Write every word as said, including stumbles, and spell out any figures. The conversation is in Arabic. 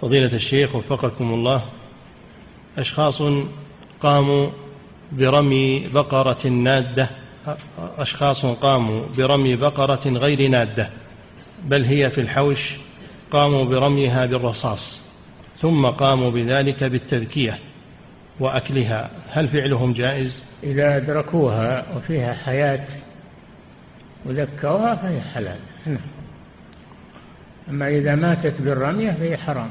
فضيلة الشيخ وفقكم الله، أشخاص قاموا برمي بقرة نادة أشخاص قاموا برمي بقرة غير نادة بل هي في الحوش، قاموا برميها بالرصاص ثم قاموا بذلك بالتذكية وأكلها، هل فعلهم جائز؟ إذا أدركوها وفيها حياة وذكوها فهي حلال، نعم. أما إذا ماتت بالرمية فهي حرام،